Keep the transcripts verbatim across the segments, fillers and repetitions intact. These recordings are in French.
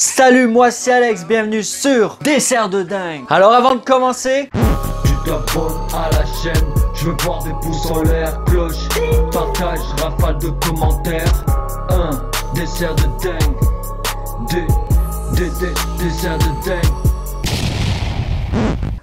Salut, moi c'est Alex, bienvenue sur Dessert de Dingue. Alors avant de commencer, tu t'abonnes à la chaîne, je veux voir des pouces en l'air, cloche, partage, rafale de commentaires. un Dessert de Dingue, deux Dessert de Dingue.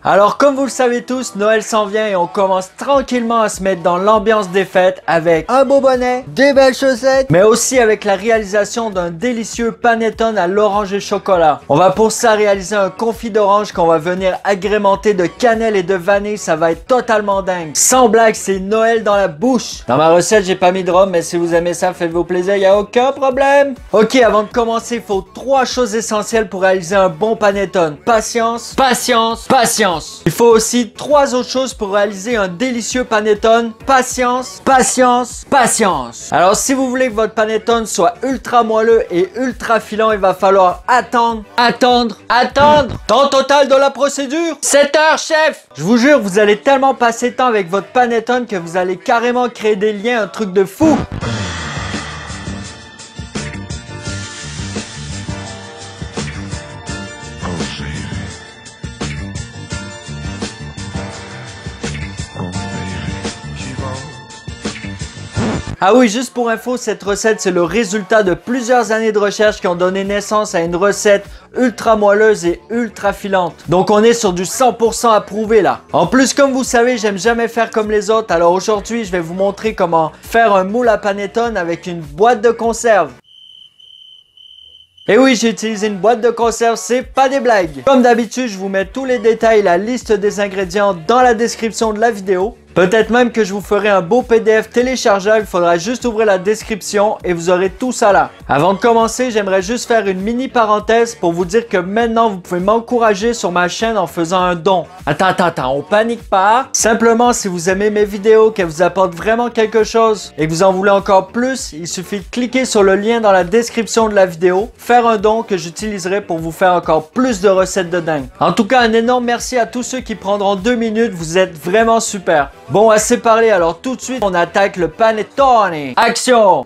Alors comme vous le savez tous, Noël s'en vient et on commence tranquillement à se mettre dans l'ambiance des fêtes avec un beau bonnet, des belles chaussettes, mais aussi avec la réalisation d'un délicieux panettone à l'orange et chocolat. On va pour ça réaliser un confit d'orange qu'on va venir agrémenter de cannelle et de vanille, ça va être totalement dingue. Sans blague, c'est Noël dans la bouche. Dans ma recette, j'ai pas mis de rhum, mais si vous aimez ça, faites-vous plaisir, y a aucun problème. Ok, avant de commencer, il faut trois choses essentielles pour réaliser un bon panettone. Patience, patience, patience. Il faut aussi trois autres choses pour réaliser un délicieux panettone. Patience, patience, patience. Alors si vous voulez que votre panettone soit ultra moelleux et ultra filant, il va falloir attendre, attendre, attendre. Temps total de la procédure, sept heures chef. Je vous jure, vous allez tellement passer de temps avec votre panettone que vous allez carrément créer des liens, un truc de fou. Ah oui, juste pour info, cette recette, c'est le résultat de plusieurs années de recherche qui ont donné naissance à une recette ultra moelleuse et ultra filante. Donc on est sur du cent pour cent approuvé là. En plus, comme vous savez, j'aime jamais faire comme les autres. Alors aujourd'hui, je vais vous montrer comment faire un moule à panettone avec une boîte de conserve. Et oui, j'ai utilisé une boîte de conserve, c'est pas des blagues. Comme d'habitude, je vous mets tous les détails, la liste des ingrédients dans la description de la vidéo. Peut-être même que je vous ferai un beau P D F téléchargeable, il faudra juste ouvrir la description et vous aurez tout ça là. Avant de commencer, j'aimerais juste faire une mini parenthèse pour vous dire que maintenant, vous pouvez m'encourager sur ma chaîne en faisant un don. Attends, attends, attends, on panique pas. Simplement, si vous aimez mes vidéos, qu'elles vous apportent vraiment quelque chose et que vous en voulez encore plus, il suffit de cliquer sur le lien dans la description de la vidéo, faire un don que j'utiliserai pour vous faire encore plus de recettes de dingue. En tout cas, un énorme merci à tous ceux qui prendront deux minutes, vous êtes vraiment super. Bon, assez parlé, alors tout de suite, on attaque le panettone. Action!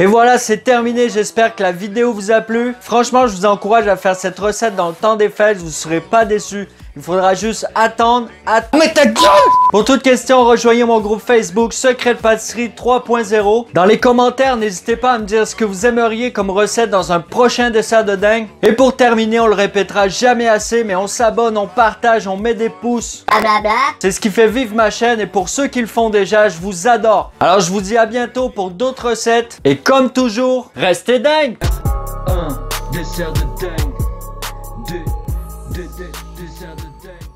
Et voilà, c'est terminé. J'espère que la vidéo vous a plu. Franchement, je vous encourage à faire cette recette dans le temps des fêtes. Vous ne serez pas déçus. Il faudra juste attendre, attendre. Mais ta gueule! Pour toute question, rejoignez mon groupe Facebook Secret de pâtisserie trois point zéro. Dans les commentaires, n'hésitez pas à me dire ce que vous aimeriez comme recette dans un prochain dessert de dingue. Et pour terminer, on le répétera jamais assez, mais on s'abonne, on partage, on met des pouces. Blablabla. C'est ce qui fait vivre ma chaîne et pour ceux qui le font déjà, je vous adore. Alors je vous dis à bientôt pour d'autres recettes. Et comme toujours, restez dingue! un dessert de dingue. deux. Dessert de dingue.